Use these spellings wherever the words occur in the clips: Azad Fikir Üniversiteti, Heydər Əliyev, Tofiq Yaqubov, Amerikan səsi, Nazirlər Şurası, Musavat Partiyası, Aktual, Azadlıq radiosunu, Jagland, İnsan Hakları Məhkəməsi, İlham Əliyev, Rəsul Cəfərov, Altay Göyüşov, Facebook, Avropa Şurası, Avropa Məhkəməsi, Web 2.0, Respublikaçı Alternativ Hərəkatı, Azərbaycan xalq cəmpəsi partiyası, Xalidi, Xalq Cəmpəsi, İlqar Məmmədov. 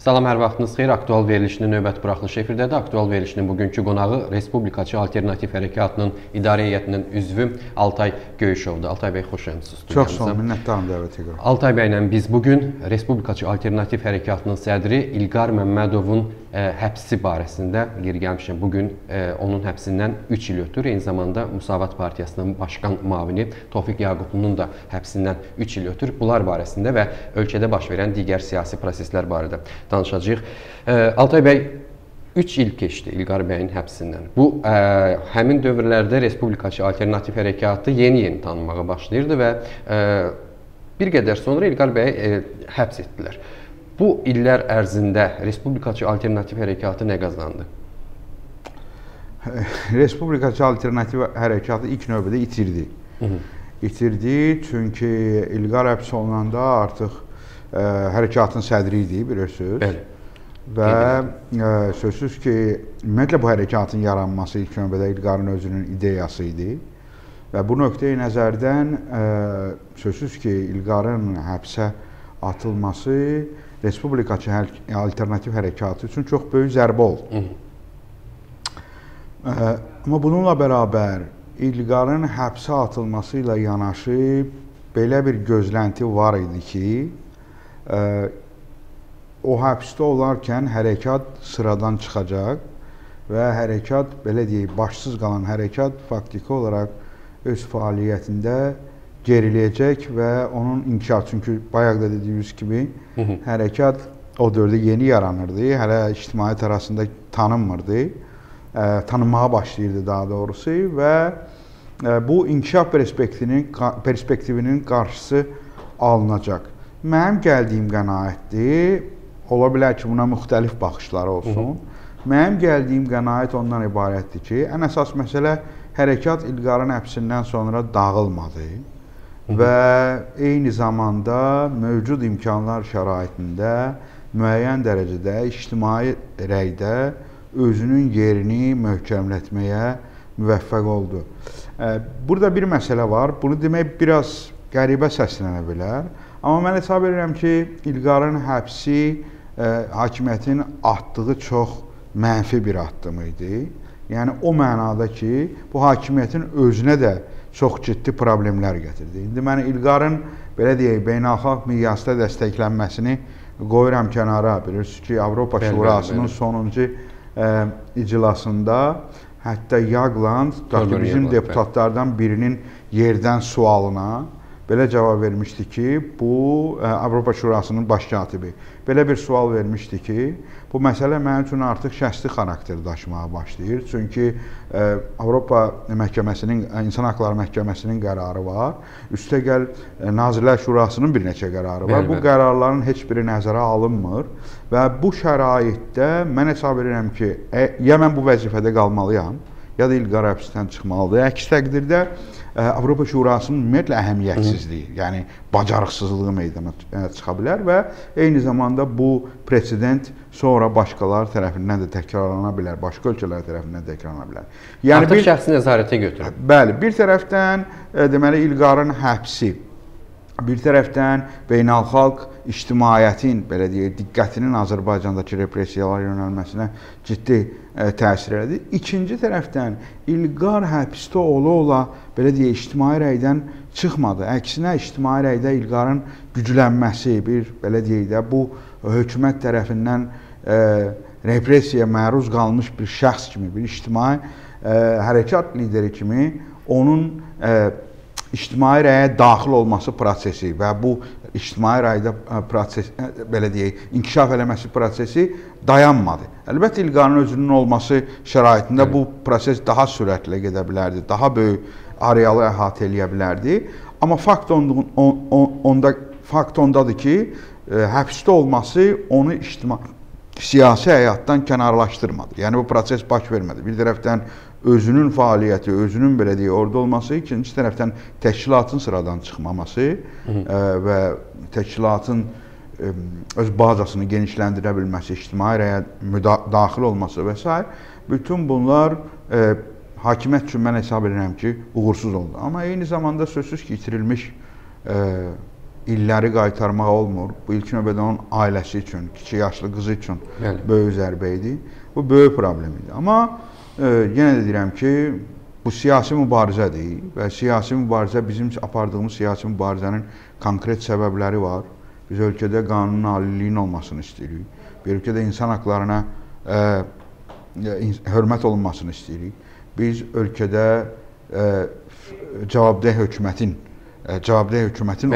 Salam, hər vaxtınız xeyir. Aktual verilişinin növbət buraxılışı efirdədir. Aktual verilişinin bugünkü qonağı Respublikaçı Alternativ Hərəkatının İdarə Heyətinin üzvü Altay Göyüşovdur. Altay bəy, xoş gəlmisiniz. Çox sağ olun, minnətdaram dəvətə görə. Altay bəylə biz bugün Respublikaçı Alternativ Hərəkatının sədri İlqar Məmmədovun həbsi barəsində gəlmişəm. Bugün onun həbsindən 3 il ötür. Eyni zamanda Musavat Partiyasının başqan müavini Tofiq Yaqubovun da həbsindən 3 il ötür. Bunlar barəsində və ölkədə baş verən digər siyasi proseslər barədə danışacağıq. Altay bəy, 3 il keçdi İlqar bəyin həbsindən. Bu, həmin dövrlərdə Respublikaçı Alternativ Hərəkatı yeni-yeni tanınmağa başlayırdı və bir qədər sonra İlqar bəyi həbs etdilər. Bu illər ərzində Respublikaçı Alternativ Hərəkatı nə qazandı? Respublikaçı Alternativ Hərəkatı ilk növbədə itirdi. İtirdi, çünki İlqar həbs olunanda artıq hərəkatın sədri idi, bilirsiniz. Və sözsüz ki, ümumiyyətlə bu hərəkatın yaranması ilk növbədə İlqarın özünün ideyası idi. Və bu nöqteyi nəzərdən sözsüz ki, İlqarın həbsə atılması Respublikaçı Alternativ Hərəkatı üçün çox böyük zərbə oldu. Amma bununla bərabər İlqarın həbsə atılması ilə yanaşı belə bir gözlənti var idi ki, o həbsdə olarkən hərəkat sıradan çıxacaq və hərəkat, belə deyək, başsız qalan hərəkat faktiki olaraq öz fəaliyyətində geriləyəcək və onun inkişaf, çünki bayaq da dediyiniz kimi hərəkat o dövrdə yeni yaranırdı, hələ ictimaiyyət arasında tanınmırdı, tanınmağa başlayırdı daha doğrusu və bu inkişaf perspektivinin qarşısı alınacaq. Mənim gəldiyim qənaətdir, ola bilər ki, buna müxtəlif baxışları olsun. Mənim gəldiyim qənaət ondan ibarətdir ki, ən əsas məsələ hərəkat İlqarın həbsindən sonra dağılmadı və eyni zamanda mövcud imkanlar şəraitində müəyyən dərəcədə ictimai rəydə özünün yerini möhkəmlətməyə müvəffəq oldu. Burada bir məsələ var, bunu demək biraz qəribə səslənə bilər. Amma mən hesab edirəm ki, İlqarın həbsi hakimiyyətin atdığı çox mənfi bir addım idi. Yəni, o mənada ki, bu hakimiyyətin özünə də çox ciddi problemlər gətirdi. İndi mən İlqarın, belə deyək, beynəlxalq miqyasda dəstəklənməsini qoyuram kənara. Bilirsiniz ki, Avropa Şurasının sonuncu iclasında hətta Jagland, bizim deputatlardan birinin yerdən sualına belə cavab vermişdi ki, bu Avropa Şurasının baş katibi belə bir sual vermişdi ki, bu məsələ mənim üçün artıq şəxsi xarakter daşımağa başlayır. Çünki Avropa Məhkəməsinin, İnsan Hakları Məhkəməsinin qərarı var. Üstəgəl Nazirlər Şurasının bir neçə qərarı var. Bu qərarların heç biri nəzərə alınmır və bu şəraitdə mən hesab edirəm ki, ya mən bu vəzifədə qalmalıyam, ya da İlqar həbsdən çıxmalıdır. Əks təqdirdə Avropa Şurasının ümumiyyətlə əhəmiyyətsizliyi, yəni bacarıqsızlığı meydana çıxa bilər və eyni zamanda bu president sonra başqalar tərəfindən də təkrarlana bilər, başqa ölkələr tərəfindən təkrarlana bilər. Artıq şəxsi nəzarətə götürür. Bəli, bir tərəfdən deməli İlqarın həbsi, bir tərəfdən beynəlxalq ictimaiyyətin, belə deyək, diqqətinin Azərbaycandakı repressiyalara yönəlməsinə ciddi təsir elədi. İkinci tərəfdən İlqar həbsdə ola-ola, belə deyək, ictimai rəydən çıxmadı. Əksinə, ictimai rəydə İlqarın güclənməsi, bir, belə deyək də, bu hökumət tərəfindən repressiyaya məruz qalmış bir şəxs kimi, bir ictimai hərəkat lideri kimi onun ictimai rəyə daxil olması prosesi və bu ictimai rəydə inkişaf eləməsi prosesi dayanmadı. Əlbəttə, İlqarın özünün olması şəraitində bu proses daha sürətlə gedə bilərdi, daha böyük arealı əhatə eləyə bilərdi. Amma fakt ondadır ki, həbsdə olması onu siyasi həyatdan kənarlaşdırmadı. Yəni, bu proses baş vermədi. Bir tərəfdən özünün fəaliyyəti, özünün belə deyə orada olması, ikinci tərəfdən təşkilatın sıradan çıxmaması və təşkilatın öz bazasını genişləndirə bilməsi, ictimai rəyə daxil olması və s. Bütün bunlar hakimiyyət üçün mən hesab edirəm ki, uğursuz oldu. Amma eyni zamanda sözsüz ki, itirilmiş illəri qaytarmaq olmur. Bu ilk növbədə onun ailəsi üçün, kiçik yaşlı qızı üçün böyük zərbə idi. Bu böyük problem idi. Amma yenə də deyirəm ki, bu siyasi mübarizədir və siyasi mübarizə, bizim apardığımız siyasi mübarizənin konkret səbəbləri var. Biz ölkədə qanunun aliliyinin olmasını istəyirik. Bir ölkədə insan haqlarına hörmət olunmasını istəyirik. Biz ölkədə cavabdeh hökumətin olmasını,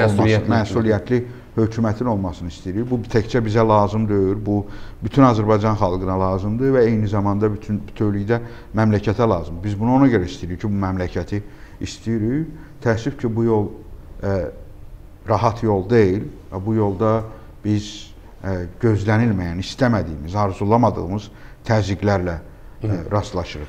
məsuliyyətli hökumətin olmasını istəyirik. Bu təkcə bizə lazım deyil, bu bütün Azərbaycan xalqına lazımdır və eyni zamanda bütövlükdə məmləkətə lazımdır. Biz bunu ona görə istəyirik ki, bu məmləkəti istəyirik. Təəssüf ki, bu yol rahat yol deyil. Bu yolda biz gözlənilməyən, istəmədiyimiz, arzulamadığımız təzyiqlərlə rastlaşırıq.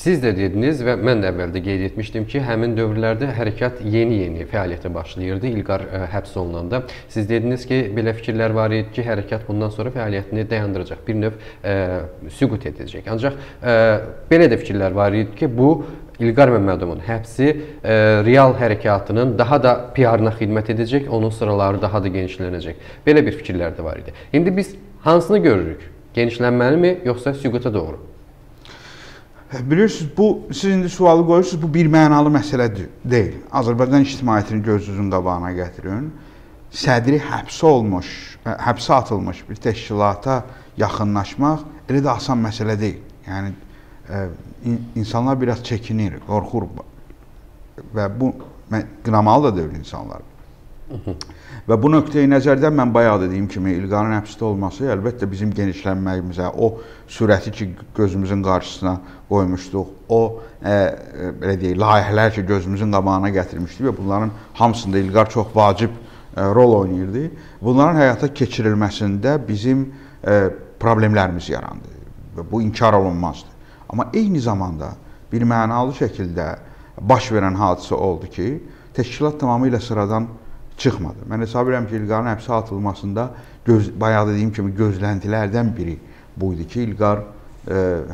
Siz də dediniz və mən də əvvəldə qeyd etmişdim ki, həmin dövrlərdə hərəkat yeni-yeni fəaliyyətə başlayırdı. İlqar həbs olunanda. Siz dediniz ki, belə fikirlər var idi ki, hərəkat bundan sonra fəaliyyətini dayandıracaq, bir növ süqut edəcək. Ancaq belə də fikirlər var idi ki, bu İlqar Məmmədovun həbsi real hərəkatının daha da PR-na xidmət edəcək, onun sıraları daha da genişlənəcək. Belə bir fikirlər də var idi. İndi biz hansını görürük? Genişlənməni mi, yoxsa süquta doğru? Bilirsiniz, bu, siz indi sualı qoyursunuz, bu bir mənalı məsələ deyil. Azərbaycan ictimaiyyətini gözünüzün qabağına gətirin. Sədri həbsə atılmış bir təşkilata yaxınlaşmaq elə də asan məsələ deyil. Yəni, insanlar biraz çəkinir, qorxur və bu, qınamalı da deyil insanlar. Və bu nöqteyi nəzərdən mən bayaq dediyim kimi, İlqarın həbsdə olması əlbəttə bizim genişlənməyimizə, o sürəti ki, gözümüzün qarşısına qoymuşduq, o layihələr ki, gözümüzün qabağına gətirmişdik və bunların hamısında İlqar çox vacib rol oynayırdı. Bunların həyata keçirilməsində bizim problemlərimiz yarandı və bu inkar olunmazdı. Amma eyni zamanda bir mənalı şəkildə baş verən hadisə oldu ki, təşkilat tamamilə sıradan çıxmadı. Mən hesab edirəm ki, İlqarın həbsə atılmasında, bayaq dediyim kimi, gözləntilərdən biri bu idi ki, İlqar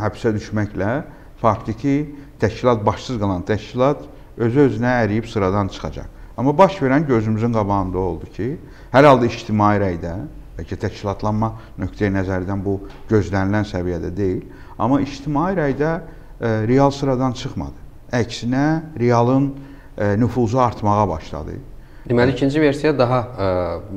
həbsə düşməklə faktiki təşkilat, başsız qalan təşkilat özü-özünə əriyib sıradan çıxacaq. Amma baş verən gözümüzün qabağında oldu ki, hər halda ictimai rəydə, bəlkə təşkilatlanma nöqteyi nəzərdən bu gözlənilən səviyyədə deyil, amma ictimai rəydə real sıradan çıxmadı. Əksinə, realın nüfuzu artmağa başladı. Deməli, ikinci versiya daha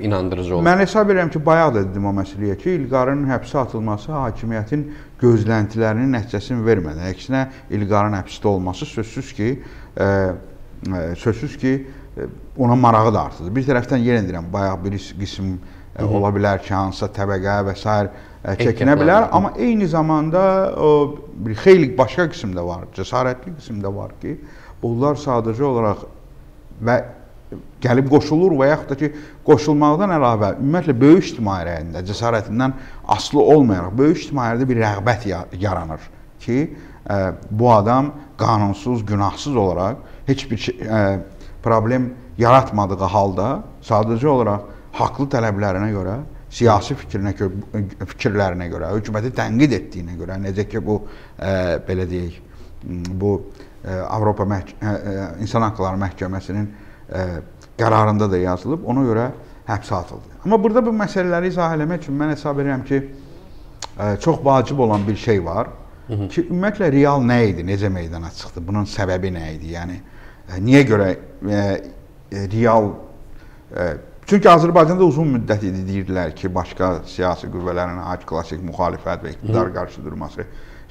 inandırıcı olur. Mən hesab edirəm ki, bayaq da dedim o məsələyə ki, İlqarın həbsə atılması hakimiyyətin gözləntilərinin nəticəsini vermədi. Əksinə, İlqarın həbsdə olması sözsüz ki, ona marağı da artırdı. Bir tərəfdən yenə deyirəm, bayaq bir qism ola bilər ki, hansısa təbəqə və s. çəkinə bilər. Amma eyni zamanda bir xeyli başqa qism də var, cəsarətli qism də var ki, bunlar sadəcə olaraq və gəlib qoşulur və yaxud da ki, qoşulmaqdan əlavə, ümumiyyətlə, böyük ictimai rəyində, cəsarətindən asılı olmayaraq, böyük ictimai rəyində bir rəğbət yaranır ki, bu adam qanunsuz, günahsız olaraq, heç bir problem yaratmadığı halda, sadəcə olaraq haqlı tələblərinə görə, siyasi fikirlərinə görə, hökuməti tənqid etdiyinə görə, necə ki, bu, belə deyək, bu, Avropa İnsan Hakları Məhkəməsinin qərarında da yazılıb, ona görə həbsə atıldı. Amma burada bu məsələləri izah eləmək üçün mən hesab edirəm ki, çox vacib olan bir şey var ki, ümumiyyətlə, real nə idi, necə meydana çıxdı, bunun səbəbi nə idi, yəni, niyə görə real... Çünki Azərbaycanda uzun müddət idi, deyirdilər ki, başqa siyasi qüvvələrin klasik müxalifət və iqtidar qarşı durması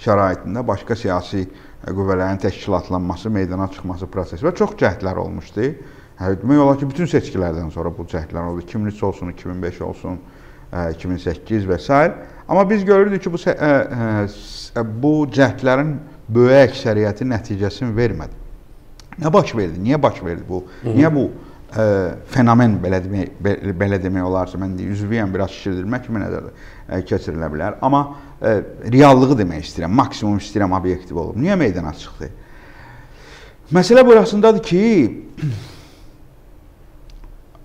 şəraitində başqa siyasi qüvvələrin təşkilatlanması, meydana çıxması prosesi və çox cəhdlər olmuşdu. Demək olar ki, bütün seçkilərdən sonra bu cəhdlər oldu. 2003 olsun, 2005 olsun, 2008 və s. Amma biz görürdük ki, bu cəhdlərin böyük əksəriyyəti nəticəsini vermədi. Nə baş verdi? Niyə baş verdi bu? Niyə bu fenomen, belə demək olarsa, mən deyə üzvüyəm, biraz şişirdirmək kimi nəzərdə keçirilə bilər. Amma reallığı demək istəyirəm, maksimum istəyirəm, obyektiv olub. Niyə meydana çıxdı? Məsələ burasındadır ki,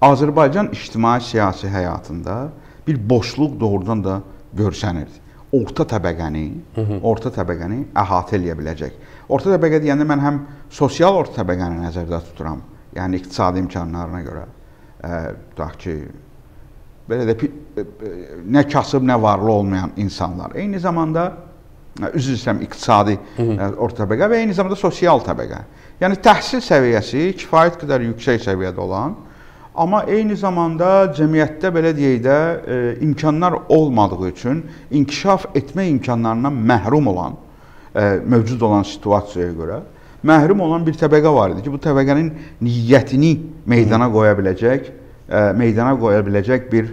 Azərbaycan ictimai-siyasi həyatında bir boşluq doğrudan da görsənirdi. Orta təbəqəni əhatə eləyə biləcək. Orta təbəqə deyəndə mən həm sosial orta təbəqəni nəzərdə tuturam, yəni iqtisadi imkanlarına görə, tutaq ki, belə də nə kasıb, nə varlı olmayan insanlar. Eyni zamanda, üzr istəyirəm, iqtisadi orta təbəqə və eyni zamanda sosial təbəqə. Yəni, təhsil səviyyəsi kifayət qədər yüksək səviyyədə olan, amma eyni zamanda cəmiyyətdə, belə deyək də, imkanlar olmadığı üçün inkişaf etmə imkanlarından məhrum olan, mövcud olan situasiyaya görə məhrum olan bir təbəqə var idi ki, bu təbəqənin niyyətini meydana qoya biləcək bir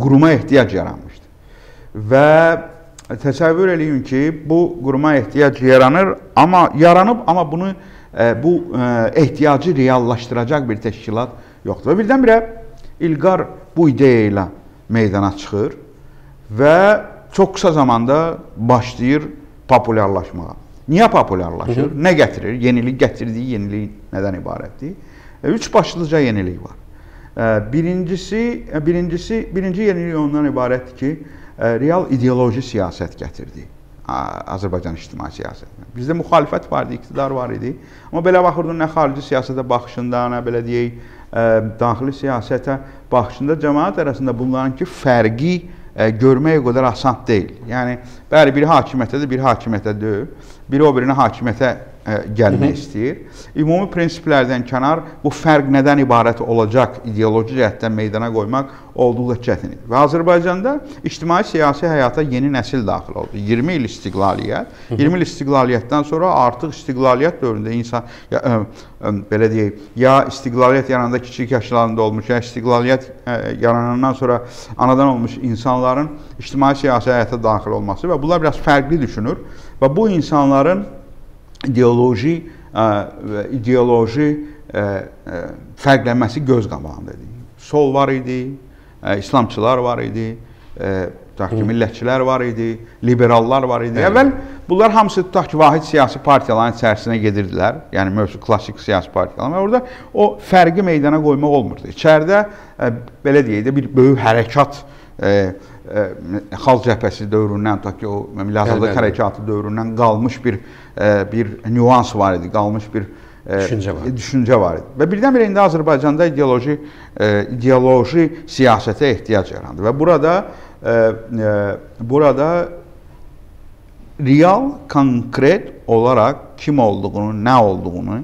quruma ehtiyac yaranmışdı. Və təsəvvür eləyin ki, bu quruma ehtiyac yaranıb, amma bunu, bu ehtiyacı reallaşdıracaq bir təşkilat yoxdur. Və birdən-birə İlqar bu ideya ilə meydana çıxır və çox qısa zamanda başlayır populyarlaşmağa. Niyə populyarlaşır? Nə gətirir? Yenilik gətirdiyi yenilik nədən ibarətdir? Üç başlıca yenilik var. Birinci yenilik ondan ibarətdir ki, real ideoloji siyasət gətirdi Azərbaycan ictimai siyasətinə. Bizdə müxalifət var idi, iqtidar var idi. Amma belə baxırdın, nə xarici siyasətə baxışında, nə belə deyək, daxili siyasətə baxışında cəmaət arasında bunlarınki fərqi görmək o qədər asan deyil. Yəni, bəli, biri hakimiyyətdədir, biri hakimiyyətdə deyil. Biri o birinə hakimiyyətə gəlmək istəyir. Ümumi prinsiplərdən kənar bu fərq nədən ibarət olacaq ideoloji cəhətdən meydana qoymaq olduqca çətindir. Və Azərbaycanda ictimai-siyasi həyata yeni nəsil daxil oldu. 20 il istiqlaliyyət. 20 il istiqlaliyyətdən sonra artıq istiqlaliyyət dövründə insan, belə deyək, ya istiqlaliyyət yanında kiçik yaşlarında olmuş, ya istiqlaliyyət yaranandan sonra anadan olmuş insanların ictimai-siyasi həyata daxil olması və bunlar biraz fərqli düşünür və bu insanların ideoloji fərqlənməsi göz qabağında idi. Sol var idi, İslamçılar var idi, millətçilər var idi, liberallar var idi. Əvvəl bunlar hamısı tutaq ki, vahid siyasi partiyaların içərisinə gedirdilər, yəni mövzu klasik siyasi partiyaların. Orada o fərqi meydana qoymaq olmurdu. İçəridə, belə deyək də, bir böyük hərəkat, Xalq Cəmpəsi dövründən, tutaq ki, o milli azadlıq hərəkatı dövründən qalmış bir nüans var idi, qalmış bir düşüncə var idi. Və birdən-birə indi Azərbaycanda ideoloji siyasətə ehtiyac yarandı və burada real, konkret olaraq kim olduğunu, nə olduğunu,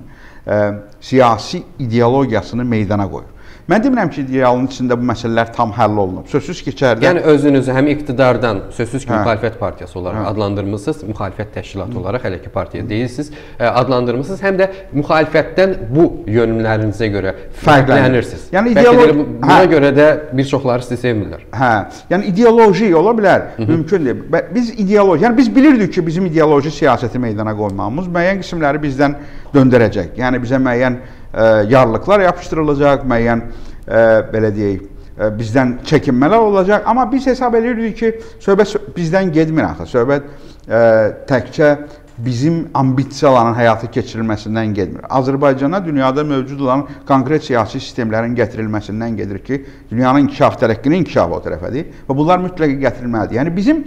siyasi ideologiyasını meydana qoyur. Mən demirəm ki, realın içində bu məsələlər tam həll olunub. Sözsüz ki, içərdə... Yəni, özünüzü həm iqtidardan, sözsüz ki, müxalifət partiyası olaraq adlandırmışsınız, müxalifət təşkilatı olaraq, hələ ki, partiya deyilsiniz, adlandırmışsınız, həm də müxalifətdən bu yönümlərinizə görə fərqlənirsiniz. Buna görə də bir çoxları sizi sevmirlər. Hə, yəni, ideoloji ola bilər, mümkün deyil. Biz ideoloji, yəni, biz bilirdik ki, bizim ideoloji siyasəti meydana qoymamız müəyyən qismləri bizdən döndürəcək. Yəni, bizə müəyyən yarlıqlar yapışdırılacaq, müəyyən, belə deyək, bizdən çəkinmələr olacaq. Amma biz hesab edirdik ki, söhbət bizdən gedmir axı, söhbət təkcə bizim ambisiyaların həyata keçirilməsindən gedmir. Azərbaycana dünyada mövcud olan konkret siyasi sistemlərin gətirilməsindən gedir ki, dünyanın inkişaf, tərəqqinin inkişafı o tərəfədir və bunlar mütləq gətirilməlidir. Yəni, bizim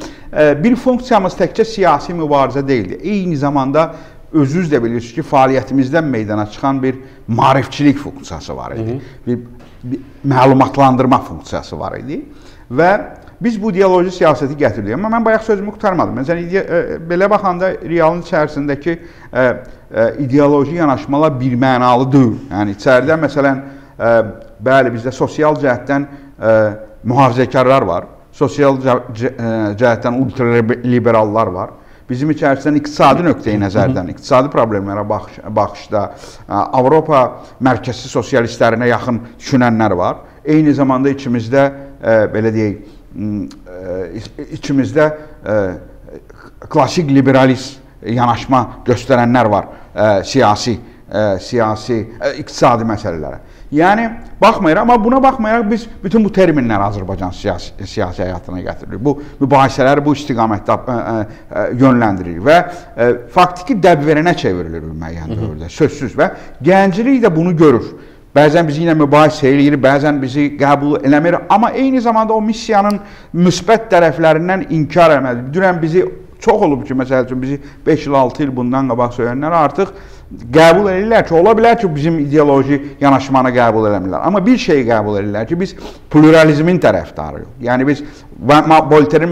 bir funksiyamız təkcə siyasi mübarizə deyildi. Eyni zamanda özünüz də bilirsiniz ki, fəaliyyətimizdən meydana çıxan bir maarifçilik funksiyası var idi, bir məlumatlandırma funksiyası var idi və biz bu ideoloji siyasəti gətirdik. Amma mən bayaq sözümü qurtarmadım. Belə baxanda realın içərisindəki ideoloji yanaşmalar bir mənalı deyil. Yəni, içəridə, məsələn, bəli, bizdə sosial cəhətdən mühafizəkarlar var, sosial cəhətdən ultraliberallar var. Bizim içərisindən iqtisadi nöqtəyi nəzərdən, iqtisadi problemlərə baxışda Avropa mərkəzli sosialistlərinə yaxın düşünənlər var. Eyni zamanda içimizdə klasik liberalist yanaşma göstərənlər var iqtisadi məsələlərə. Yəni, baxmayaraq, amma buna baxmayaraq biz bütün bu terminləri Azərbaycan siyasi həyatına gətiririk. Bu mübahisələri bu istiqamətdə yönləndiririk və faktiki dəbverinə çevrilir müəyyən dövrdə, sözsüz və gənclik də bunu görür. Bəzən bizi ilə mübahisə eləyir, bəzən bizi qəbul eləmir, amma eyni zamanda o missiyanın müsbət tərəflərindən inkar etməlidir. Dünən bizi çox olub ki, məsəl üçün, bizi 5 il, 6 il bundan qabaq söyləyənlər artıq qəbul edirlər ki, ola bilər ki, bizim ideoloji yanaşmanı qəbul eləmirlər. Amma bir şeyi qəbul edirlər ki, biz pluralizmin tərəfdarıyıq. Yəni biz Voltaire'in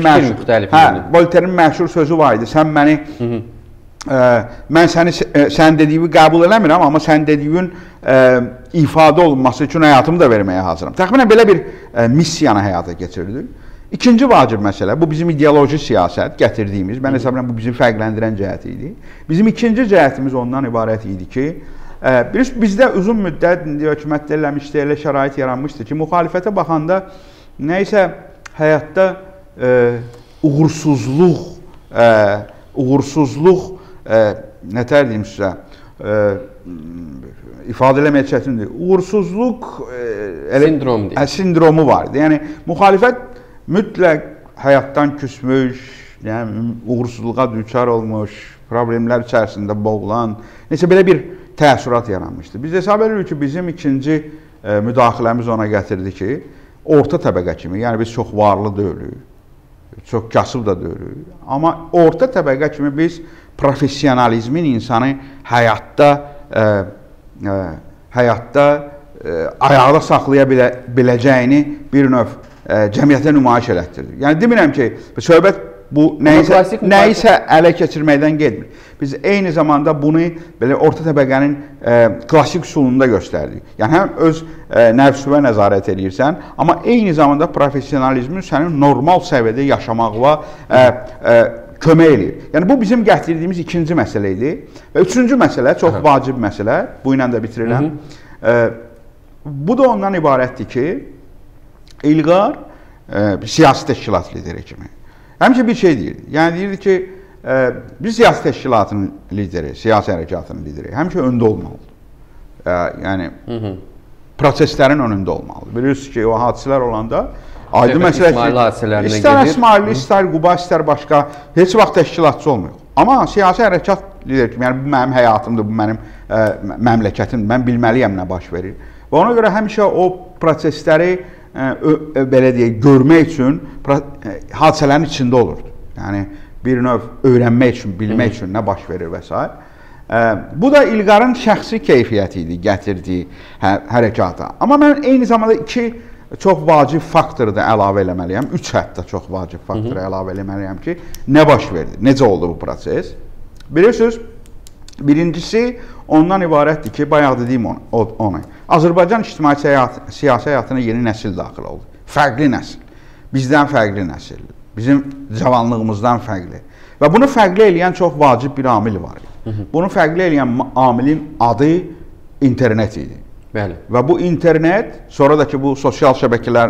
məşhur sözü var idi. Sən məni mən sən dediğimi qəbul eləmirəm, amma sən dediğin ifadə olunması üçün həyatımı da verməyə hazıram. Təxminən belə bir missiyanı həyata geçirdik. İkinci vacib məsələ, bu bizim ideoloji siyasət gətirdiyimiz, mən hesab edirəm bu bizi fərqləndirən cəhət idi. Bizim ikinci cəhətimiz ondan ibarət idi ki, bizdə uzun müddət hökumətdə eləmişdi, elə şərait yaranmışdı ki, müxalifətə baxanda nəysə həyatda uğursuzluq, nətər deyim sizə, ifadə eləməyə çətindir, uğursuzluq sindromu vardı. Yəni, müxalifət mütləq həyatdan küsmüş, uğursuzluğa düçar olmuş, problemlər içərisində boğulan, neysə belə bir təəssürat yaranmışdı. Biz hesab edirik ki, bizim ikinci müdaxiləmiz ona gətirdi ki, orta təbəqə kimi, yəni biz çox varlı deyilük, çox kasıb da deyilük, amma orta təbəqə kimi biz profesionalizmin insanı həyatda ayaqda saxlaya biləcəyini bir növ cəmiyyətə nümayiş elətdirdik. Yəni, demirəm ki, söhbət bu nəyisə ələ keçirməkdən gedmir. Biz eyni zamanda bunu orta təbəqənin klasik üsulunda göstərdik. Yəni, həm öz nəfsüvə nəzarət edirsən, amma eyni zamanda profesionalizmin sənin normal səviyyədə yaşamağa kömək eləyir. Yəni, bu bizim gətirdiyimiz ikinci məsələ idi. Və üçüncü məsələ, çox vacib məsələ, bu ilə də bitirirəm. Bu da ondan ibarətdir ki, İlqar siyasi təşkilat lideri kimi. Həmçə bir şey deyirdi. Yəni deyirdi ki, biz siyasi təşkilatın lideri, siyasi hərəkatının lideri həmçə öndə olmalıdır. Yəni, proseslərin önündə olmalıdır. Bilirsiniz ki, o hadisələr olanda aydın məsələ ki, istər İsmailli, istər Quba, istər başqa, heç vaxt təşkilatçı olmuyor. Amma siyasi hərəkat lideri kimi, yəni bu mənim həyatımdır, bu mənim məmləkətimdir, mən bilməliyəm nə baş verir. Və ona görə həmişə o prosesləri görmək üçün hadisələrin içində olurdu. Yəni, bir növ öyrənmək üçün, bilmək üçün nə baş verir və s. Bu da İlqarın şəxsi keyfiyyəti idi, gətirdiyi hərəkata. Amma mən eyni zamanda iki çox vacib faktorda əlavə eləməliyəm, üç hətta çox vacib faktorda əlavə eləməliyəm ki, nə baş verdi, necə oldu bu proses? Bilirsiniz, birincisi ondan ibarətdir ki, bayaq dediyim onu, Azərbaycan ictimai siyasi həyatına yeni nəsil daxil oldu. Fərqli nəsil. Bizdən fərqli nəsil. Bizim cavanlığımızdan fərqli. Və bunu fərqli eləyən çox vacib bir amil var idi. Bunu fərqli eləyən amilin adı internet idi. Və bu internet, sonra da ki, bu sosial şəbəkələr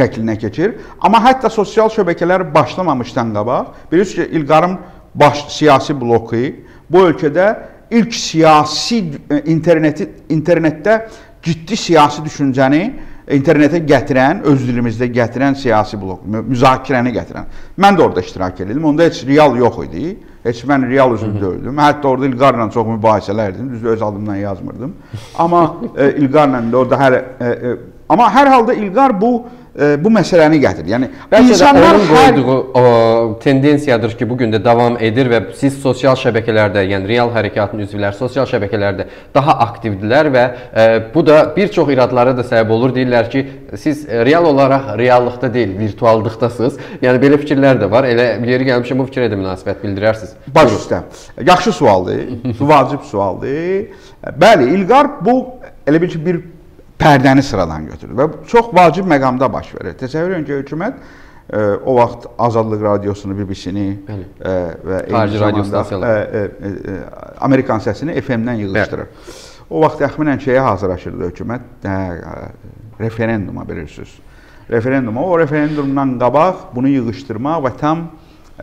şəklinə keçir. Amma hətta sosial şəbəkələr başlamamışdan qabaq, bilirsiniz ki, İlqarın baş siyasi bloku bu ölkədə ilk siyasi internetdə ciddi siyasi düşüncəni internetə gətirən, öz dilimizdə gətirən siyasi blok, müzakirəni gətirən. Mən də orada iştirak edirdim, onda heç real yox idi, heç mən real özüm döyüldüm. Hətta orada İlqarla çox mübahisələr edirdim, düzdür öz adımdan yazmırdım. Amma hər halda İlqar bu məsələni gətirir. Yəni, onun qoyduğu tendensiyadır ki, bugün də davam edir və siz sosial şəbəkələrdə, yəni real hərəkatın üzvləri sosial şəbəkələrdə daha aktivdirlər və bu da bir çox iradlara da səbəb olur. Deyirlər ki, siz real olaraq reallıqda deyil, virtuallıqdasınız. Yəni, belə fikirlər də var. Elə yeri gəlmişəm, bu fikirə də münasibət bildirərsiniz. Baş üstə. Yaxşı sualdır, vacib sualdır. Bəli, İlqar bu, elə bil ki, bir pərdəni sıradan götürür və çox vacib məqamda baş verir. Təsəvvür edin ki, hökumət o vaxt Azadlıq radiosunu, BBC-ni və eyni zamanda Amerikan səsini FM-dən yığışdırır. O vaxt təxminən şeyə hazırlaşırdı hökumət, referenduma bilirsiniz. Referenduma, o referendumdan qabaq bunu yığışdırmaq və tam,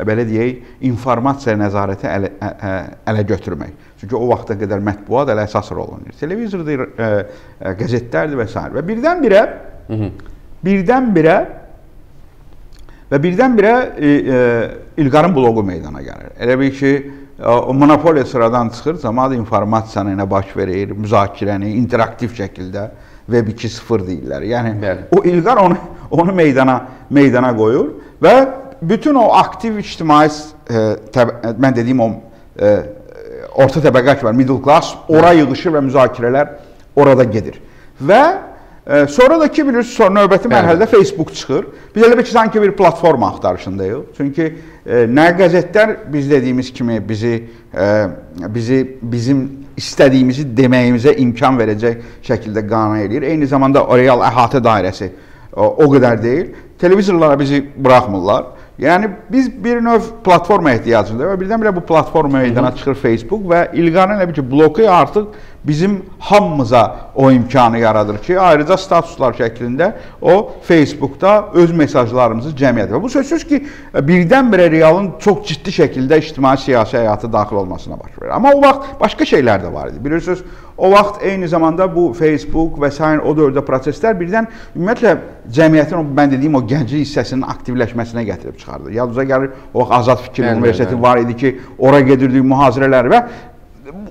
belə deyək, informasiya nəzarəti ələ götürmək. Çünki o vaxta qədər mətbuat ələ əsas rolunur. Televizordur, qəzetlərdir və s. Və birdən-birə İlqarın bloqu meydana gəlir. Elə bil ki, o monopoliya sıradan çıxır, cəmaat informasiyanı ilə baş verir, müzakirəni interaktiv şəkildə Web 2.0 deyirlər. Yəni, o İlqar onu meydana qoyur və bütün o aktiv ictimai, mən dediyim o orta təbəqə ki var, middle class, oraya yığışır və müzakirələr orada gedir. Və sonra da ki, bilirsiniz, sonra növbəti mərhələdə Facebook çıxır. Biz elə bir ki, sanki bir platforma axtarışındayıq. Çünki nə qəzetlər biz dediyimiz kimi bizim istədiyimizi deməyimizə imkan verəcək şəkildə qana eləyir. Eyni zamanda real əhatə dairəsi o qədər deyil. Televizorlara bizi buraxmırlar. Yəni, biz bir növ platforma ehtiyacındayıq və birdən-birə bu platforma meydana çıxır Facebook və İlqarın elə bir ki, bloku artıq bizim hamımıza o imkanı yaradır ki, ayrıca statuslar şəklində o Facebookda öz mesajlarımızı cəm edir. Bu sözsüz ki, birdən-birə realın çox ciddi şəkildə ictimai-siyasi həyata daxil olmasına baş verir. Amma o vaxt başqa şeylər də var idi. Bilirsiniz, o vaxt eyni zamanda bu Facebook və s. o dövrdə proseslər birdən ümumiyyətlə cəmiyyətin, mən dediyim, o gənclik hissəsinin aktivləşməsinə gətirib çıxardı. Yadınıza gəlir, o vaxt Azad Fikir Üniversiteti var idi ki, ora gedirdik mühazirələr və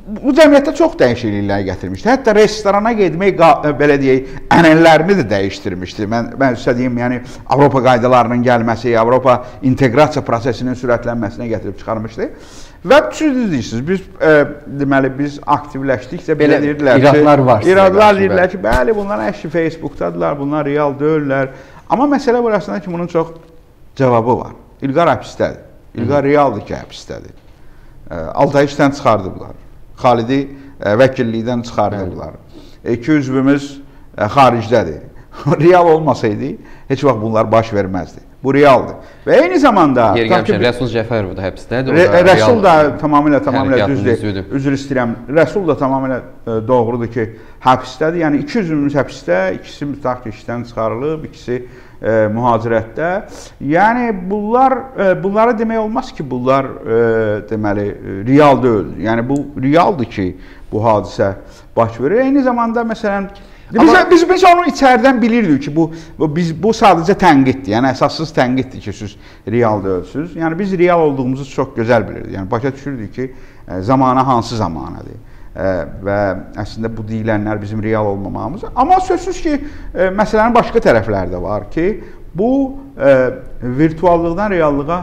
bu cəmiyyətdə çox dəyişikliklər gətirmişdi. Hətta restorana gedmək, belə deyək, ənənlərini də dəyişdirmişdi. Mən istədiyim, yəni, Avropa qaydalarının gəlməsi, Avropa inteqrasiya prosesinin sürətlənməsinə gətirib çıxarmışdı. Və düz deyirsiniz, biz aktivləşdikcə belə deyirdilər ki, iradlar deyirlər ki, bəli, bunlar əşi Facebookdadırlar, bunlar real deyirlər. Amma məsələ var aslında ki, bunun çox cavabı var. İlqar həbsdədir, İlqar realdır ki, həbsdədir. Altay işdən çıxardıblar. Xalidi vəkillikdən çıxardıblar. 2 üzvümüz xaricdədir. Real olmasaydı, heç vaxt bunlar baş verməzdi. Bu realdır. Və eyni zamanda... Yeri gəlmişəm, Rəsul Cəfərov da həbsdədir. Rəsul da tamamilə düzdür. Üzr istəyirəm. Rəsul da tamamilə doğrudur ki, həbsdədir. Yəni, 2 üzvümüz həbsdə, ikisi mütləq işdən çıxarılıb, ikisi mühazirətdə. Yəni, bunlara demək olmaz ki, bunlar deməli, real deyil. Yəni, bu realdır ki, bu hadisə baş verir. Eyni zamanda, məsələn, biz onu içərdən bilirdik ki, bu sadəcə tənqiddir. Yəni, əsassız tənqiddir ki, siz real deyilsiniz. Yəni, biz real olduğumuzu çox gözəl bilirdik. Yəni, başa düşürdük ki, zamana hansı zamanadır. Və əslində bu deyilənlər bizim real olmamağımız. Amma sözsüz ki, məsələnin başqa tərəfləri də var ki, bu virtuallıqdan reallığa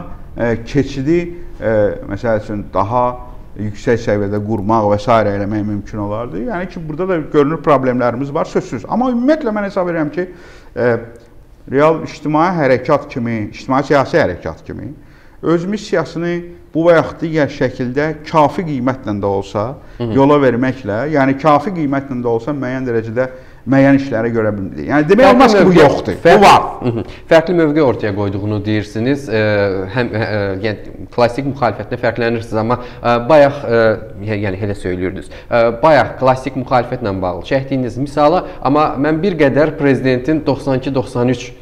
keçidi, məsəl üçün, daha yüksək səviyyədə qurmaq və s. eləmək mümkün olardı. Yəni ki, burada da görünür problemlərimiz var, sözsüz. Amma ümumiyyətlə, mən hesab edirəm ki, real ictimai-siyasi hərəkat kimi öz missiyasını bu və yaxud digər şəkildə kafi qiymətlə də olsa, yola verməklə, yəni kafi qiymətlə də olsa müəyyən dərəcədə müəyyən işlərə görə bilməyir. Yəni, demək olmaz ki, bu yoxdur, bu var. Fərqli mövqe ortaya qoyduğunu deyirsiniz, həm klassik müxalifətlə fərqlənirsiniz, amma bayaq, yəni elə söylüyürdünüz, bayaq klassik müxalifətlə bağlı çəkdiyiniz misala, amma mən bir qədər prezidentin 92-93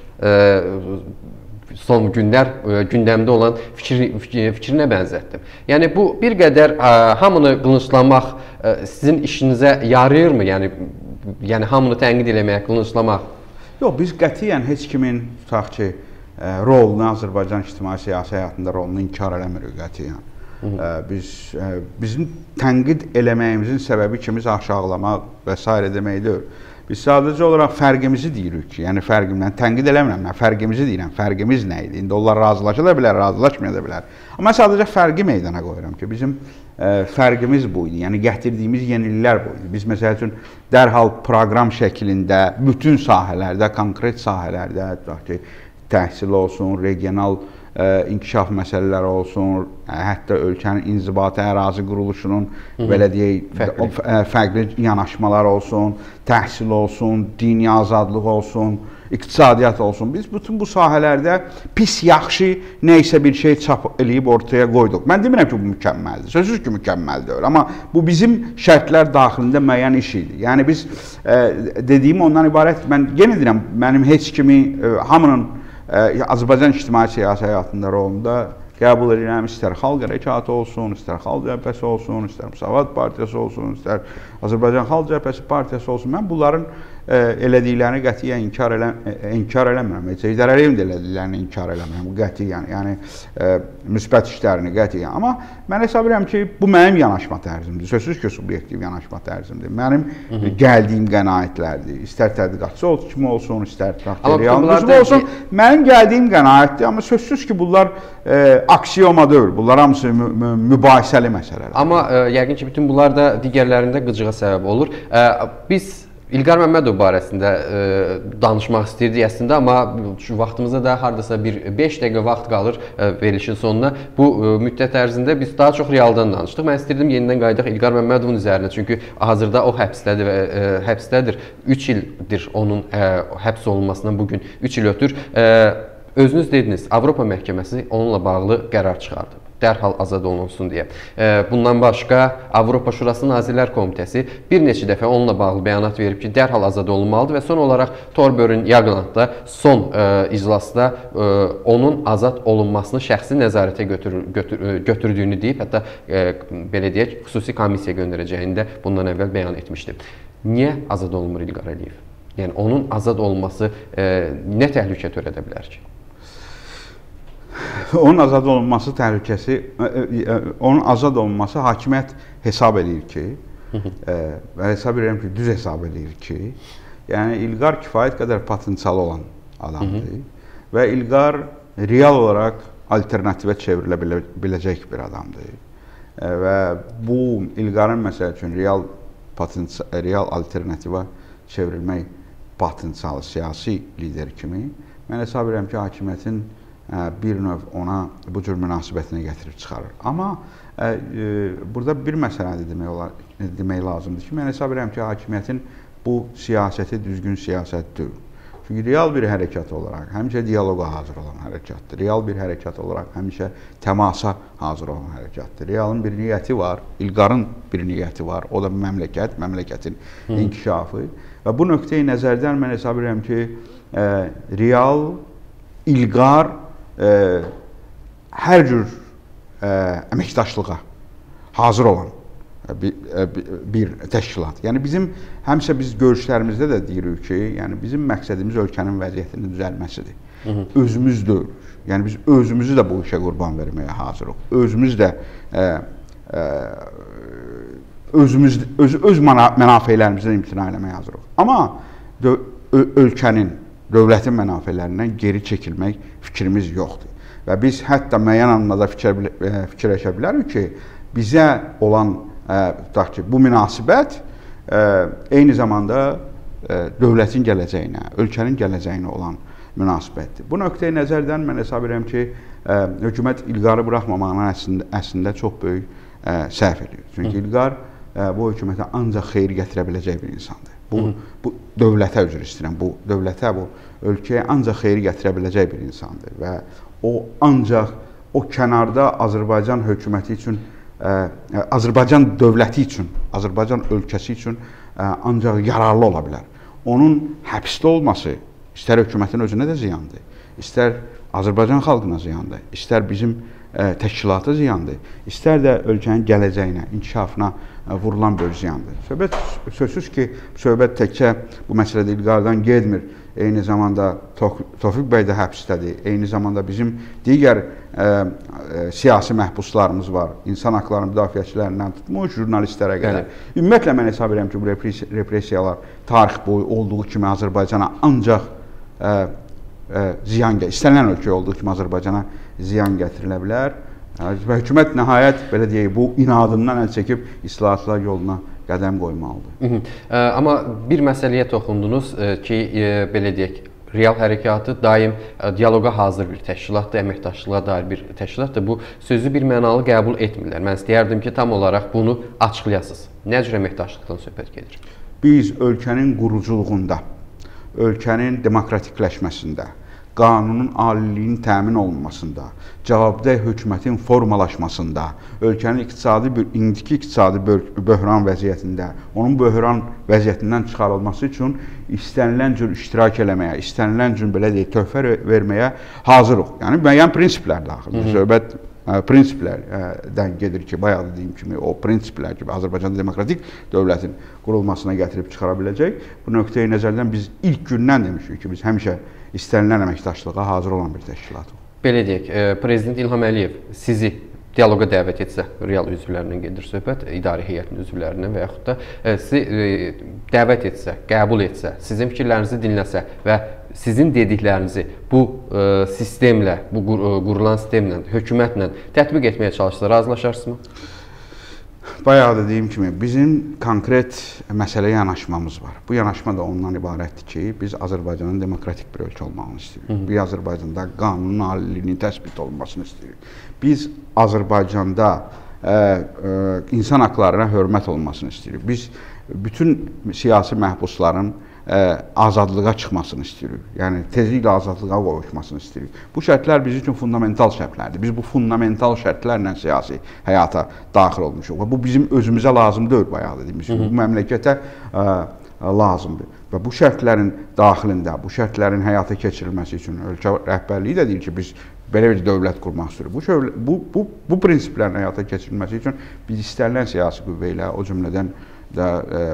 son günlər gündəmdə olan fikrinə bənzətdim. Yəni, bu bir qədər hamını qılınclamaq sizin işinizə yarayırmı? Yəni, hamını tənqid eləmək, qılınclamaq? Yox, biz qətiyyən heç kimin, tutaq ki, rolunu, Azərbaycan ictimai-siyasi həyatında rolunu inkar eləmirik qətiyyən. Bizim tənqid eləməyimizin səbəbi kimi aşağılamaq və s. deməkdir. Biz sadəcə olaraq fərqimizi deyirik ki, yəni fərqimdən tənqid eləmirəm, mən fərqimizi deyirəm, fərqimiz nə idi? İndi onlar razılaşa da bilər, razılaşmaya da bilər. Amma sadəcə fərqi meydana qoyuram ki, bizim fərqimiz bu idi, yəni gətirdiyimiz yeniliklər bu idi. Biz məsəl üçün dərhal proqram şəklində, bütün sahələrdə, konkret sahələrdə, təhsil olsun, regional inkişaf məsələləri olsun, hətta ölkənin inzibati ərazi quruluşunun, belə deyək, fərqli yanaşmalar olsun, təhsil olsun, dini azadlıq olsun, iqtisadiyyat olsun. Biz bütün bu sahələrdə pis, yaxşı nə isə bir şey çap eləyib ortaya qoyduq. Mən demirəm ki, bu mükəmməldir. Sözsüz ki, mükəmməl deyil. Amma bu bizim şərtlər daxilində müəyyən iş idi. Yəni, biz dediyim ondan ibarət, mən yenə deyirəm, mənim heç kimi, hamının Azərbaycan ictimai-siyasi həyatında rolunda qəbul edirəm, istər Xalq Hərəkatı olsun, istər Xalq Cəmpəsi olsun, istər Musavat Partiyası olsun, istər Azərbaycan Xalq Cəmpəsi partiyası olsun. Mən bunların elədiklərini qətiyyən inkar eləmirəm. Heydər Əliyevin də elədiklərini inkar eləmirəm qətiyyən. Yəni müsbət işlərini qətiyyən. Amma mən hesab edirəm ki, bu mənim yanaşma tərzimdir. Sözsüz ki, subyektiv yanaşma tərzimdir. Mənim gəldiyim qənaətlərdir. İstər tədqiqatçı kimi olsun, istər faktorial kimi olsun. Mənim gəldiyim qənaətdir, amma sözsüz ki, bunlar aksiyoma deyil. Bunlar hamısı mübahisəli məsələlərdir. Amma yəqin ki, bütün bunlar da digərlərində qıcığa səbəb olur. Biz İlqar Məmmədov barəsində danışmaq istəyirdik əslində, amma şu vaxtımıza da hardasa bir 5 dəqiqə vaxt qalır verilişin sonuna. Bu müddət ərzində biz daha çox realdan danışdıq. Mən istəyirdim yenidən qayıdaq İlqar Məmmədovun üzərinə, çünki hazırda o həbsdədir. 3 ildir onun həbs olunmasından bugün 3 il ötür. Özünüz dediniz, Avropa Məhkəməsi onunla bağlı qərar çıxardı. Dərhal azad olunsun deyə. Bundan başqa Avropa Şurası Nazirlər Komitəsi bir neçə dəfə onunla bağlı bəyanat verib ki, dərhal azad olunmalıdır və son olaraq Torbyörn Jaglandda son iclasda onun azad olunmasını şəxsi nəzarətə götürdüyünü deyib, hətta belə deyək, xüsusi komissiya göndərəcəyini də bundan əvvəl bəyan etmişdi. Niyə azad olunmur İlqar Əliyev? Yəni onun azad olması nə təhlükə törədə bilər ki? Onun azad olunması hakimiyyət hesab edir ki, və hesab edirəm ki, düz hesab edir ki, yəni İlqar kifayət qədər potensial olan adamdır və İlqar real olaraq alternativə çevrilə biləcək bir adamdır və bu İlqarın məsəl üçün real alternativa çevrilmək potensialı siyasi lider kimi mən hesab edirəm ki, hakimiyyətin bir növ ona bu cür münasibətini gətirib çıxarır. Amma burada bir məsələdir demək lazımdır ki, mən hesab edirəm ki, hakimiyyətin bu siyasəti düzgün siyasətdir. Çünki real bir hərəkət olaraq həmişə diyaloqa hazır olan hərəkətdir. Real bir hərəkət olaraq həmişə təmasa hazır olan hərəkətdir. Realın bir niyyəti var, İlqarın bir niyyəti var. O da məmləkətin inkişafı. Və bu nöqteyi nəzərdən mən hesab edirəm ki, real İlqar hər cür əməkdaşlığa hazır olan bir təşkilat. Yəni bizim həmişə biz görüşlərimizdə də deyirik ki, yəni bizim məqsədimiz ölkənin vəziyyətinin düzəlməsidir. Özümüz deyirik. Yəni biz özümüzü də bu işə qurban verməyə hazırıq. Özümüz də öz mənafelərimizdən imtina eləməyə hazırıq. Amma ölkənin, dövlətin mənafelərindən geri çəkilmək fikrimiz yoxdur. Və biz hətta müəyyən anlamda fikirləşə bilərik ki, bizə olan bu münasibət eyni zamanda dövlətin gələcəyinə, ölkənin gələcəyinə olan münasibətdir. Bu nöqteyi nəzərdən mən hesab edirəm ki, hökumət İlqarı buraxmamağına əslində çox böyük səhv edir. Çünki İlqar bu hökumətə ancaq xeyir gətirə biləcək bir insandır. Bu dövlətə, üzr istəyirəm, bu dövlətə, bu ölkəyə ancaq xeyri gətirə biləcək bir insandır və o ancaq o kənarda Azərbaycan hökuməti üçün, Azərbaycan dövləti üçün, Azərbaycan ölkəsi üçün ancaq yararlı ola bilər. Onun həbsdə olması istər hökumətin özünə də ziyandır, istər Azərbaycan xalqına ziyandır, istər bizim təşkilata ziyandır, istər də ölkənin gələcəyinə, inkişafına vurulan bir ziyandır. Sözsüz ki, söhbət təkcə bu məsələdə İlqardan gedmir, eyni zamanda Tofiq bəy də həbsdədir, eyni zamanda bizim digər siyasi məhbuslarımız var, insan haqları müdafiəçilərindən tutmuş, jurnalistlərə qədər. Ümumiyyətlə, mən hesab edirəm ki, bu repressiyalar tarix boyu olduğu kimi Azərbaycana ancaq istənilən ölkə olduğu kimi Azərbaycana ziyan gətirilə bilər və hökumət nəhayət, belə deyək, bu inadından əl çəkib islahatlar yoluna qədəm qoymalıdır. Amma bir məsələyə toxundunuz ki, belə deyək, real hərəkatı daim diyaloqa hazır bir təşkilatdır, əməkdaşlığa dair bir təşkilatdır. Bu sözü bir mənalı qəbul etmirlər. Mən istəyərdim ki, tam olaraq bunu açıqlayasınız. Nə cür əməkdaşlıqdan söhbət gedir? Biz ölkənin quruculuğunda, ölkənin demokratikləşməsində, qanunun aliliyinin təmin olunmasında, cavabdeh hökumətin formalaşmasında, ölkənin indiki iqtisadi böhran vəziyyətində, onun böhran vəziyyətindən çıxarılması üçün istənilən cür iştirak eləməyə, istənilən cür, belə deyək, töhfə verməyə hazırıq. Yəni müəyyən prinsiplər daxildir. Söhbət prinsiplərdən gedir ki, bayağı dediyim kimi o prinsiplər kimi Azərbaycan demokratik dövlətin qurulmasına gətirib çıxara biləcək. Bu nöqteyi nəzərdən biz ilk gündən demişik ki, biz həmişə istənilən əməkdaşlığa hazır olan bir təşkilatıq. Belə deyək, Prezident İlham Əliyev sizi dialoqa dəvət etsə, real üzvlərlə gedir söhbət, idari heyətinin üzvlərinə və yaxud da sizi dəvət etsə, qəbul etsə, sizin fikirlərinizi dinləsə və sizin dediklərinizi bu sistemlə, bu qurulan sistemlə, hökumətlə tətbiq etməyə çalışsa, razılaşarsınız mı? Bayağı dediyim kimi, bizim konkret məsələyə yanaşmamız var. Bu yanaşma da ondan ibarətdir ki, biz Azərbaycanın demokratik bir ölkə olmağını istəyirik. Biz Azərbaycanda qanunun aliliyinin təsbit olunmasını istəyirik. Biz Azərbaycanda insan haklarına hörmət olmasını istəyirik. Biz bütün siyasi məhbusların azadlığa çıxmasını istəyirik. Yəni, tezliklə azadlığa qovuşmasını istəyirik. Bu şərtlər biz üçün fundamental şərtlərdir. Biz bu fundamental şərtlərlə siyasi həyata daxil olmuşuq. Bu bizim özümüzə lazım deyil, bayağı dediyimiz. Bu məmləkətə lazımdır. Və bu şərtlərin daxilində, bu şərtlərin həyata keçirilməsi üçün ölkə rəhbərliyi də deyir ki, biz belə bir dövlət qurmaq istəyirik. Bu prinsiplərin həyata keçirilməsi üçün biz istənilən siyasi qüvvə ilə, o cümlədən də,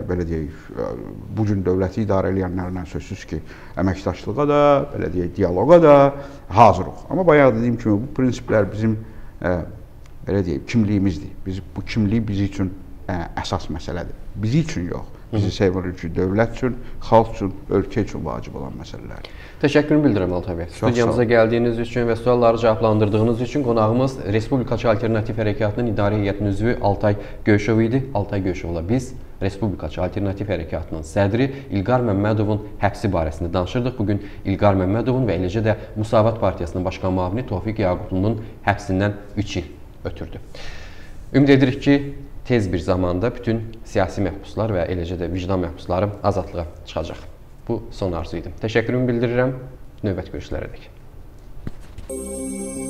belə deyək, bu gün dövləti idarə edənlərlə sözsüz ki, əməkdaşlığa da, belə deyək, diyaloqa da hazırıq. Amma bayağı dediyim kimi, bu prinsiplər bizim, belə deyək, kimliyimizdir. Bu kimliyi bizi üçün əsas məsələdir. Bizi üçün yox, bizi sevilir ki, dövlət üçün, xalq üçün, ölkə üçün vacib olan məsələlərdir. Təşəkkürünü bildirəm, Altay bəy. Studiyamıza gəldiyiniz üçün və sualları cavablandırdığınız üçün qonağımız Respublikaçı Alternativ Hərəkatının İdarə Heyətinin üzvü Altay Göyüşov idi. Altay Göyüşovla biz Respublikaçı Alternativ Hərəkatının sədri İlqar Məmmədovun həbsi barəsində danışırdıq. Bugün İlqar Məmmədovun və eləcə də Musavat Partiyasının başqa müavini Tofiq Yaqubovun həbsindən 3 il ötürdü. Ümid edirik ki, tez bir zamanda bütün siyasi məhbuslar və eləcə də vicdan məhbusları azadlığa çıxacaq. Bu son arzu idi. Təşəkkürümü bildirirəm. Növbət görüşlərə dək.